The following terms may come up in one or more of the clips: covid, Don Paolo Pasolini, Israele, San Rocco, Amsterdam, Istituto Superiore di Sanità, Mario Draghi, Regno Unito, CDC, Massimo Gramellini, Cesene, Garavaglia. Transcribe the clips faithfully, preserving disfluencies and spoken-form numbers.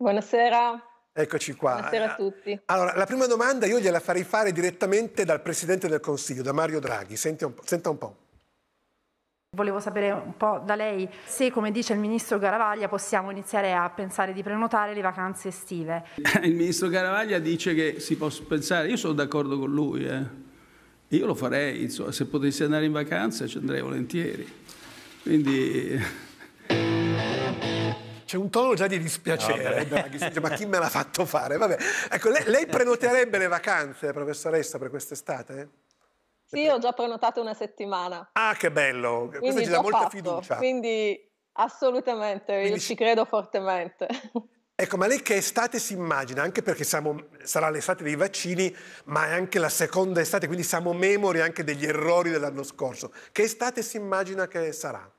Buonasera. Eccoci qua. Buonasera a tutti. Allora, la prima domanda io gliela farei fare direttamente dal Presidente del Consiglio, da Mario Draghi. Senti un po', senta un po'. Volevo sapere un po' da lei se, come dice il Ministro Garavaglia, possiamo iniziare a pensare di prenotare le vacanze estive. Il Ministro Garavaglia dice che si può pensare, io sono d'accordo con lui, eh. Io lo farei, insomma, se potessi andare in vacanza ci andrei volentieri. Quindi... C'è un tono già di dispiacere, no, Draghi, ma chi me l'ha fatto fare? Vabbè. Ecco, lei, lei prenoterebbe le vacanze, professoressa, per quest'estate? Sì, ho già prenotato una settimana. Ah, che bello! Quindi questo ci dà molta fatto. fiducia. Quindi assolutamente, Quindi io ci credo fortemente. Ecco, ma lei che estate si immagina? Anche perché siamo, sarà l'estate dei vaccini, ma è anche la seconda estate, quindi siamo memori anche degli errori dell'anno scorso. Che estate si immagina che sarà?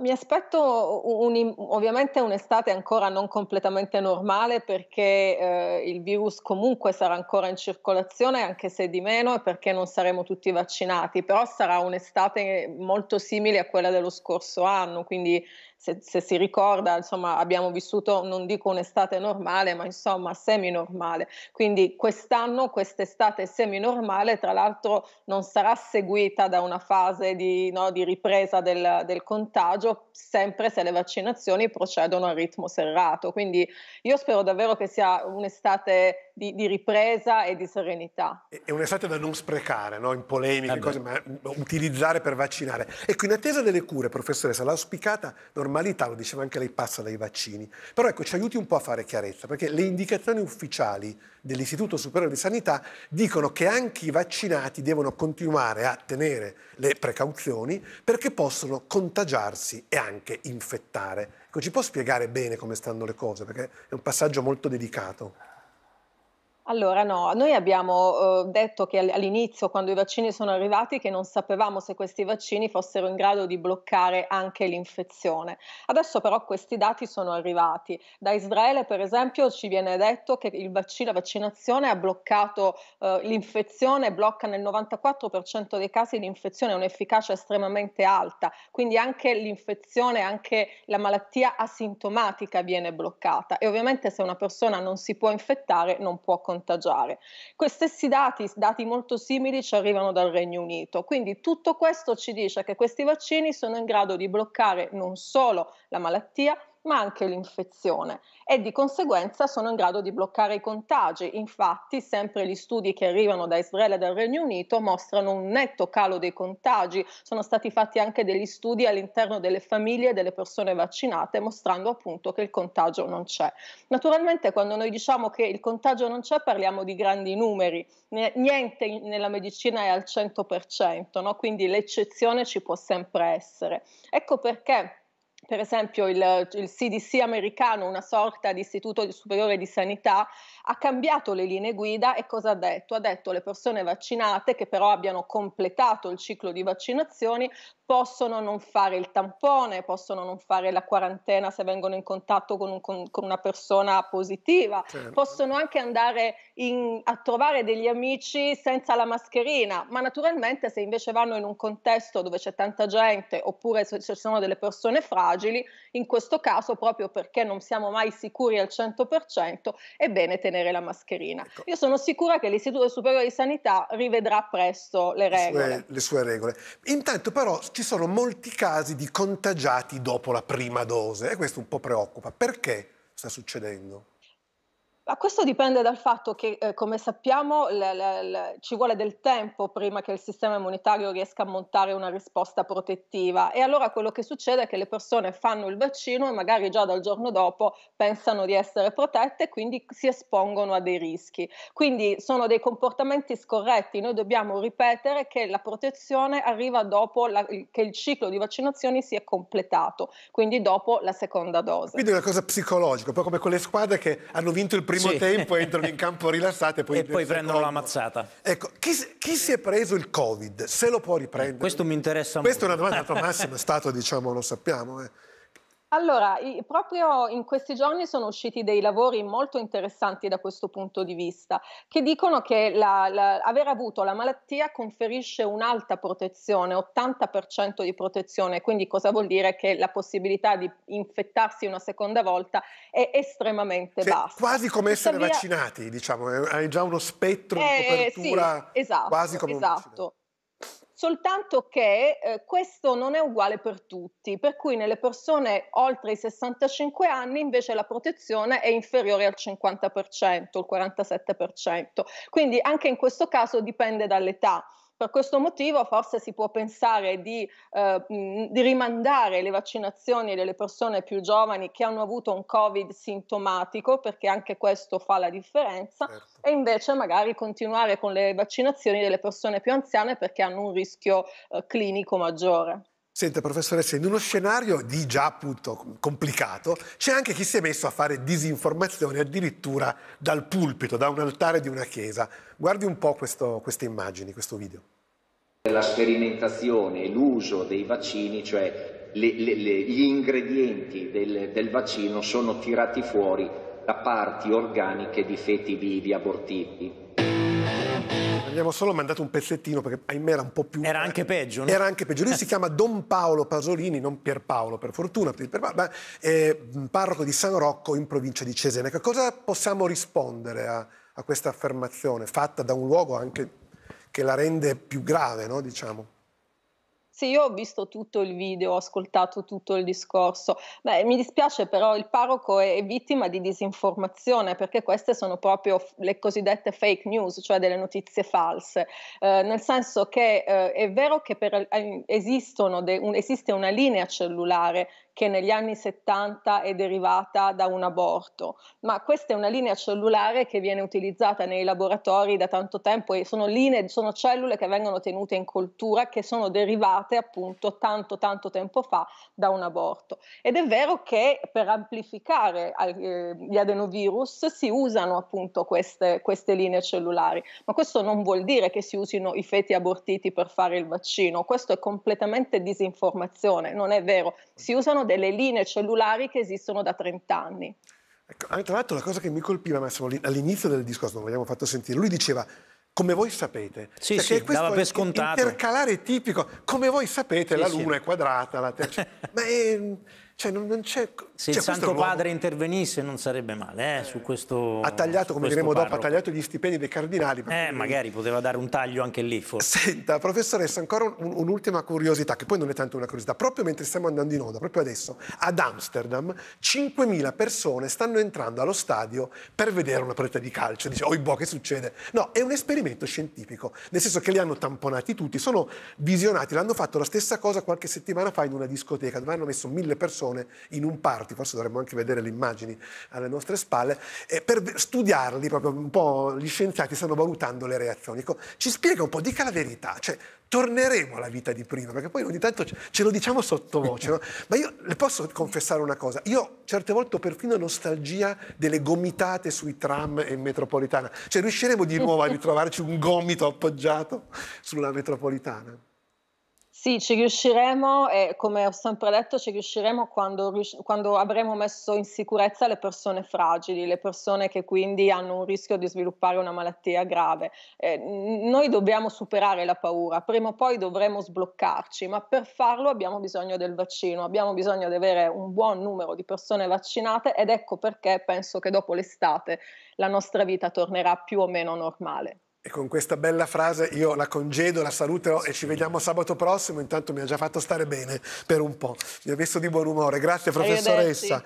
Mi aspetto un, ovviamente un'estate ancora non completamente normale, perché eh, il virus comunque sarà ancora in circolazione, anche se di meno, e perché non saremo tutti vaccinati, però sarà un'estate molto simile a quella dello scorso anno, quindi se, se si ricorda, insomma, abbiamo vissuto, non dico un'estate normale, ma insomma semi-normale, quindi quest'anno quest'estate semi-normale tra l'altro non sarà seguita da una fase di, no, di ripresa del, del contagio, sempre se le vaccinazioni procedono a ritmo serrato. Quindi io spero davvero che sia un'estate di, di ripresa e di serenità. È un'estate da non sprecare, no? In polemiche, eh cose, ma utilizzare per vaccinare. Ecco, in attesa delle cure, professoressa, l'auspicata normalità, lo diceva anche lei, passa dai vaccini. Però ecco, ci aiuti un po' a fare chiarezza, perché le indicazioni ufficiali dell'Istituto Superiore di Sanità dicono che anche i vaccinati devono continuare a tenere le precauzioni perché possono contagiarsi e anche infettare. Ecco, ci può spiegare bene come stanno le cose? Perché è un passaggio molto delicato. Allora no, noi abbiamo eh, detto che all'inizio, quando i vaccini sono arrivati, che non sapevamo se questi vaccini fossero in grado di bloccare anche l'infezione. Adesso però questi dati sono arrivati. Da Israele, per esempio, ci viene detto che il vaccino, la vaccinazione ha bloccato eh, l'infezione, blocca nel novantaquattro per cento dei casi l'infezione, ha un'efficacia estremamente alta, quindi anche l'infezione, anche la malattia asintomatica viene bloccata, e ovviamente se una persona non si può infettare non può contagiare. Contagiare. Questi stessi dati, dati molto simili, ci arrivano dal Regno Unito, quindi tutto questo ci dice che questi vaccini sono in grado di bloccare non solo la malattia, ma anche l'infezione, e di conseguenza sono in grado di bloccare i contagi. Infatti sempre gli studi che arrivano da Israele e dal Regno Unito mostrano un netto calo dei contagi. Sono stati fatti anche degli studi all'interno delle famiglie delle persone vaccinate, mostrando appunto che il contagio non c'è. Naturalmente quando noi diciamo che il contagio non c'è parliamo di grandi numeri, niente nella medicina è al cento per cento, no? Quindi l'eccezione ci può sempre essere. Ecco perché... Per esempio il, il C D C americano, una sorta di istituto superiore di sanità, ha cambiato le linee guida e cosa ha detto? Ha detto che le persone vaccinate che però abbiano completato il ciclo di vaccinazioni possono non fare il tampone, possono non fare la quarantena se vengono in contatto con, un, con, con una persona positiva, certo. Possono anche andare in, a trovare degli amici senza la mascherina, ma naturalmente se invece vanno in un contesto dove c'è tanta gente oppure se ci sono delle persone fragili, in questo caso proprio perché non siamo mai sicuri al cento per cento, è bene tenere la mascherina. Ecco. Io sono sicura che l'Istituto Superiore di Sanità rivedrà presto le regole. Le sue, le sue regole. Intanto però... Ci sono molti casi di contagiati dopo la prima dose e questo un po' preoccupa. Perché sta succedendo? Ma questo dipende dal fatto che, eh, come sappiamo, la, la, la, ci vuole del tempo prima che il sistema immunitario riesca a montare una risposta protettiva, e allora quello che succede è che le persone fanno il vaccino e magari già dal giorno dopo pensano di essere protette e quindi si espongono a dei rischi. Quindi sono dei comportamenti scorretti. Noi dobbiamo ripetere che la protezione arriva dopo la, che il ciclo di vaccinazioni si è completato, quindi dopo la seconda dose. Quindi è una cosa psicologica, poi come quelle squadre che hanno vinto il primo primo sì. tempo, entrano in campo rilassate e poi, e poi prendono la mazzata. Ecco, chi, chi si è preso il Covid se lo può riprendere? Questo mi interessa Questa molto. Questa è una domanda, Massimo è stato, diciamo, lo sappiamo. Eh. Allora, i, proprio in questi giorni sono usciti dei lavori molto interessanti da questo punto di vista, che dicono che la, la, aver avuto la malattia conferisce un'alta protezione, ottanta per cento di protezione, quindi cosa vuol dire? Che la possibilità di infettarsi una seconda volta è estremamente cioè, bassa. Quasi come essere Tuttavia, vaccinati, diciamo, hai già uno spettro eh, di copertura sì, esatto, quasi come esatto. un vaccinato. Soltanto che eh, questo non è uguale per tutti, per cui nelle persone oltre i sessantacinque anni invece la protezione è inferiore al cinquanta per cento, il quarantasette per cento, quindi anche in questo caso dipende dall'età. Per questo motivo forse si può pensare di, eh, di rimandare le vaccinazioni delle persone più giovani che hanno avuto un Covid sintomatico, perché anche questo fa la differenza, certo. e invece magari continuare con le vaccinazioni delle persone più anziane perché hanno un rischio eh, clinico maggiore. Senta professoressa, in uno scenario di già appunto complicato c'è anche chi si è messo a fare disinformazione addirittura dal pulpito, da un altare di una chiesa. Guardi un po' questo, queste immagini, questo video. La sperimentazione e l'uso dei vaccini, cioè le, le, le, gli ingredienti del, del vaccino sono tirati fuori da parti organiche di feti vivi abortiti. Abbiamo solo mandato un pezzettino perché ahimè era un po' più... Era anche peggio, no? Era anche peggio. Lui si chiama Don Paolo Pasolini, non Pierpaolo per fortuna, ma è parroco di San Rocco in provincia di Cesene. Cosa possiamo rispondere a, a questa affermazione fatta da un luogo anche che la rende più grave, no? Diciamo. Sì, io ho visto tutto il video, ho ascoltato tutto il discorso. Beh, mi dispiace però il parroco è vittima di disinformazione perché queste sono proprio le cosiddette fake news, cioè delle notizie false. Eh, nel senso che eh, è vero che per, esistono de, un, esiste una linea cellulare che negli anni settanta è derivata da un aborto, ma questa è una linea cellulare che viene utilizzata nei laboratori da tanto tempo e sono linee, sono cellule che vengono tenute in coltura, che sono derivate appunto tanto tanto tempo fa da un aborto. Ed è vero che per amplificare eh, gli adenovirus si usano appunto queste, queste linee cellulari, ma questo non vuol dire che si usino i feti abortiti per fare il vaccino, questo è completamente disinformazione, non è vero, si usano delle linee cellulari che esistono da trent'anni. Ecco, tra l'altro la cosa che mi colpiva Massimo all'inizio del discorso, non l'abbiamo fatto sentire, lui diceva come voi sapete, sì, perché sì, questo dava per scontato. Intercalare tipico, come voi sapete sì, la luna sì. è quadrata, la terra... ma è... Cioè, non, non c'è... Se cioè, il Santo Padre intervenisse non sarebbe male, eh, su questo... Ha tagliato, come diremo dopo, ha tagliato gli stipendi dei cardinali. Eh, magari poteva dare un taglio anche lì, forse. Senta, professoressa, ancora un'ultima curiosità, che poi non è tanto una curiosità. Proprio mentre stiamo andando in onda, proprio adesso, ad Amsterdam, cinquemila persone stanno entrando allo stadio per vedere una partita di calcio. Dice, oi boh, che succede? No, è un esperimento scientifico, nel senso che li hanno tamponati tutti, sono visionati, l'hanno fatto la stessa cosa qualche settimana fa in una discoteca, dove hanno messo mille persone in un party, forse dovremmo anche vedere le immagini alle nostre spalle, eh, per studiarli proprio un po'. Gli scienziati stanno valutando le reazioni. Ecco, ci spiega un po', dica la verità, cioè torneremo alla vita di prima, perché poi ogni tanto ce lo diciamo sottovoce, no? Ma io le posso confessare una cosa, io certe volte ho perfino nostalgia delle gomitate sui tram e in metropolitana, cioè riusciremo di nuovo a ritrovarci un gomito appoggiato sulla metropolitana? Sì, ci riusciremo e come ho sempre detto ci riusciremo quando, quando avremo messo in sicurezza le persone fragili, le persone che quindi hanno un rischio di sviluppare una malattia grave. Eh, noi dobbiamo superare la paura, prima o poi dovremo sbloccarci, ma per farlo abbiamo bisogno del vaccino, abbiamo bisogno di avere un buon numero di persone vaccinate ed ecco perché penso che dopo l'estate la nostra vita tornerà più o meno normale. E con questa bella frase io la congedo, la saluto e ci vediamo sabato prossimo. Intanto mi ha già fatto stare bene per un po'. Mi ha messo di buon umore. Grazie professoressa.